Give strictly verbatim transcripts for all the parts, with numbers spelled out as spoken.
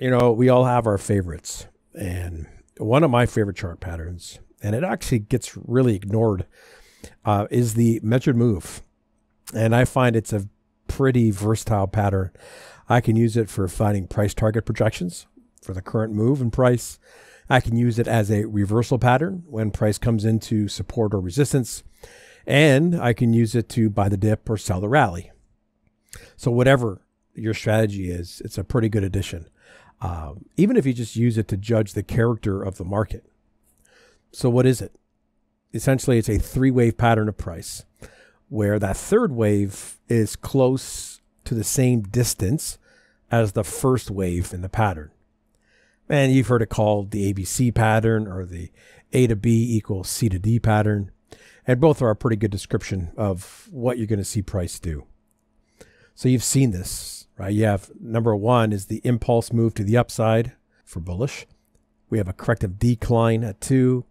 you know, we all have our favorites. And one of my favorite chart patterns, and it actually gets really ignored, uh, is the measured move. And I find it's a pretty versatile pattern. I can use it for finding price target projections for the current move in price. I can use it as a reversal pattern when price comes into support or resistance. And I can use it to buy the dip or sell the rally. So whatever your strategy is, it's a pretty good addition. Um, even if you just use it to judge the character of the market. So what is it? Essentially, it's a three-wave pattern of price, where that third wave is close to the same distance as the first wave in the pattern. And you've heard it called the A B C pattern, or the A to B equals C to D pattern. And both are a pretty good description of what you're going to see price do. So you've seen this, right? You have number one is the impulse move to the upside for bullish. We have a corrective decline at two.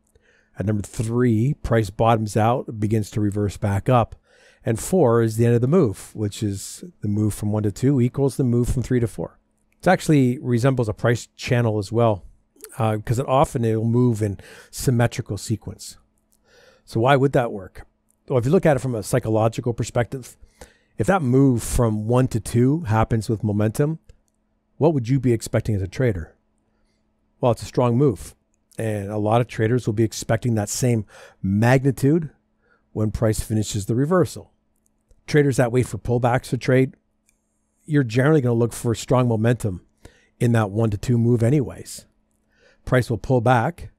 At number three, price bottoms out, begins to reverse back up. And four is the end of the move, which is the move from one to two equals the move from three to four. It actually resembles a price channel as well, because uh, it often it'll move in symmetrical sequence. So why would that work? Well, if you look at it from a psychological perspective, if that move from one to two happens with momentum, what would you be expecting as a trader? Well, it's a strong move. And a lot of traders will be expecting that same magnitude when price finishes the reversal. Traders that wait for pullbacks to trade, you're generally going to look for strong momentum in that one to two move anyways. Price will pull back,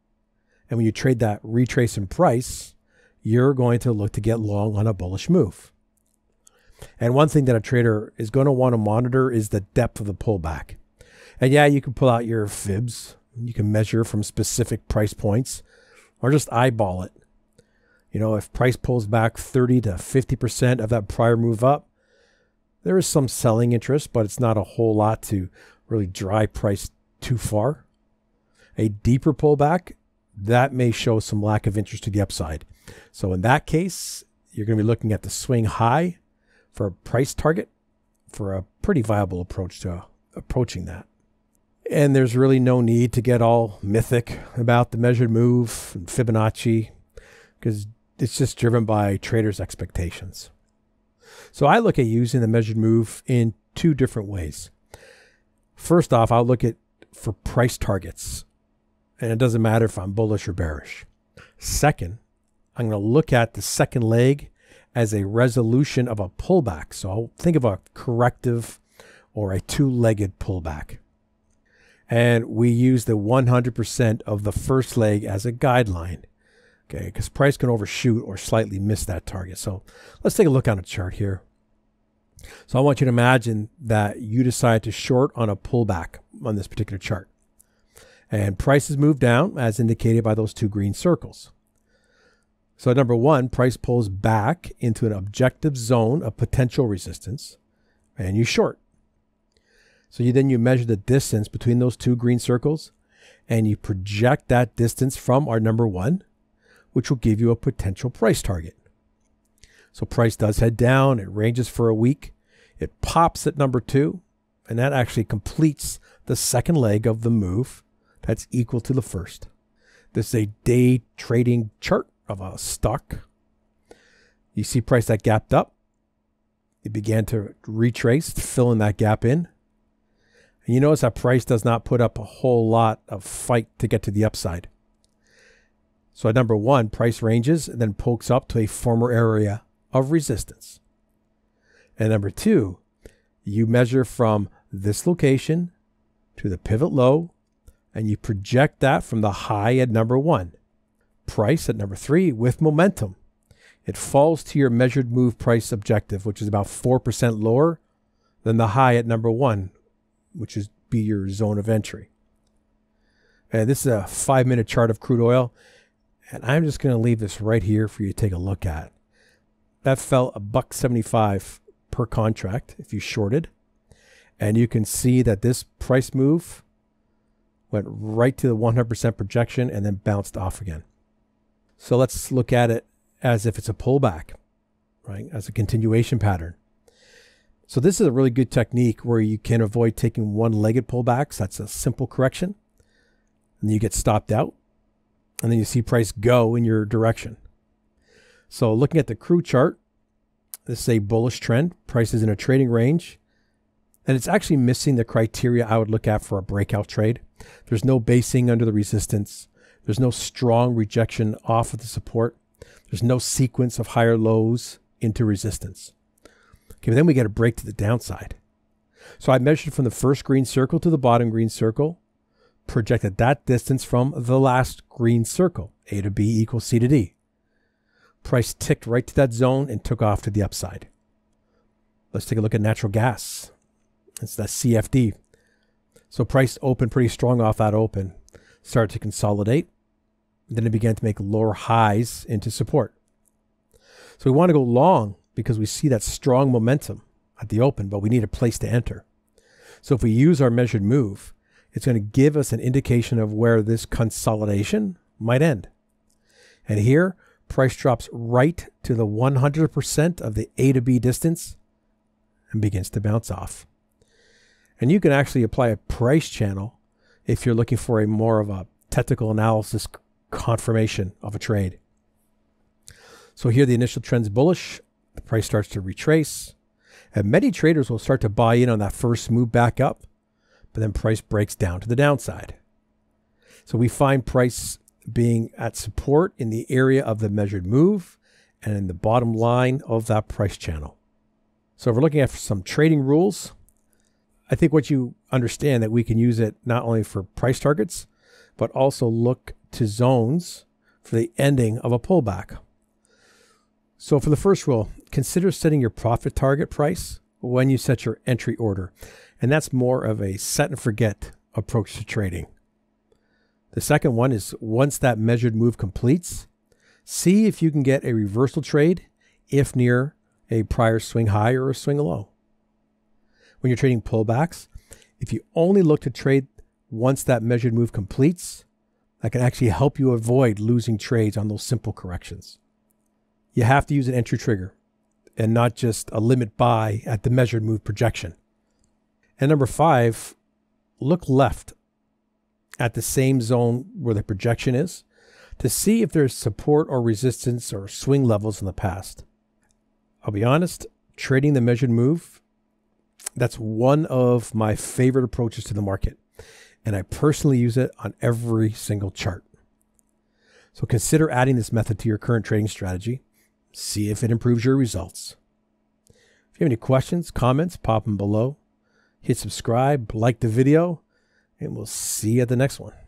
and when you trade that retrace in price, you're going to look to get long on a bullish move. And one thing that a trader is going to want to monitor is the depth of the pullback. And yeah, you can pull out your fibs, you can measure from specific price points, or just eyeball it. You know, if price pulls back thirty to fifty percent of that prior move up, there is some selling interest, but it's not a whole lot to really drive price too far. A deeper pullback, that may show some lack of interest to the upside. So in that case, you're going to be looking at the swing high for a price target for a pretty viable approach to approaching that. And there's really no need to get all mythic about the measured move and Fibonacci, because it's just driven by traders' expectations. So I look at using the measured move in two different ways. First off, I'll look at for price targets, and it doesn't matter if I'm bullish or bearish. Second, I'm going to look at the second leg as a resolution of a pullback. So I'll think of a corrective or a two-legged pullback. And we use the one hundred percent of the first leg as a guideline. Okay, because price can overshoot or slightly miss that target. So let's take a look on a chart here. So I want you to imagine that you decide to short on a pullback on this particular chart. And prices move down as indicated by those two green circles. So number one, price pulls back into an objective zone of potential resistance, and you short. So you then you measure the distance between those two green circles, and you project that distance from our number one, which will give you a potential price target. So price does head down, it ranges for a week, it pops at number two, and that actually completes the second leg of the move that's equal to the first. This is a day trading chart of a stock. You see price that gapped up, it began to retrace, filling that gap in. And you notice that price does not put up a whole lot of fight to get to the upside. So at number one, price ranges and then pokes up to a former area of resistance. And number two, you measure from this location to the pivot low, and you project that from the high at number one. Price at number three with momentum. It falls to your measured move price objective, which is about four percent lower than the high at number one, which is be your zone of entry. And this is a five minute chart of crude oil. And I'm just going to leave this right here for you to take a look at. That fell a buck seventy-five per contract if you shorted. And you can see that this price move went right to the one hundred percent projection and then bounced off again. So let's look at it as if it's a pullback, right? As a continuation pattern. So this is a really good technique where you can avoid taking one-legged pullbacks. That's a simple correction. And then you get stopped out. And then you see price go in your direction. So looking at the C R U chart, this is a bullish trend. Price is in a trading range. And it's actually missing the criteria I would look at for a breakout trade. There's no basing under the resistance. There's no strong rejection off of the support. There's no sequence of higher lows into resistance. Okay, but then we get a break to the downside. So I measured from the first green circle to the bottom green circle, projected that distance from the last green circle, A to B equals C to D. Price ticked right to that zone and took off to the upside. Let's take a look at natural gas. It's that C F D. So price opened pretty strong off that open, started to consolidate, then it began to make lower highs into support. So we want to go long because we see that strong momentum at the open, but we need a place to enter. So if we use our measured move, it's going to give us an indication of where this consolidation might end. And here, price drops right to the one hundred percent of the A to B distance and begins to bounce off. And you can actually apply a price channel if you're looking for a more of a technical analysis confirmation of a trade. So here the initial trend's bullish, the price starts to retrace, and many traders will start to buy in on that first move back up, but then price breaks down to the downside. So we find price being at support in the area of the measured move and in the bottom line of that price channel. So if we're looking at some trading rules, I think what you understand that we can use it not only for price targets, but also look to zones for the ending of a pullback. So for the first rule, consider setting your profit target price when you set your entry order. And that's more of a set and forget approach to trading. The second one is once that measured move completes, see if you can get a reversal trade if near a prior swing high or a swing low. When you're trading pullbacks, if you only look to trade once that measured move completes, that can actually help you avoid losing trades on those simple corrections. You have to use an entry trigger and not just a limit buy at the measured move projection. And number five, look left at the same zone where the projection is to see if there's support or resistance or swing levels in the past. I'll be honest, trading the measured move, that's one of my favorite approaches to the market, and I personally use it on every single chart. So consider adding this method to your current trading strategy. See if it improves your results. If you have any questions, comments, pop them below. Hit subscribe, like the video, and we'll see you at the next one.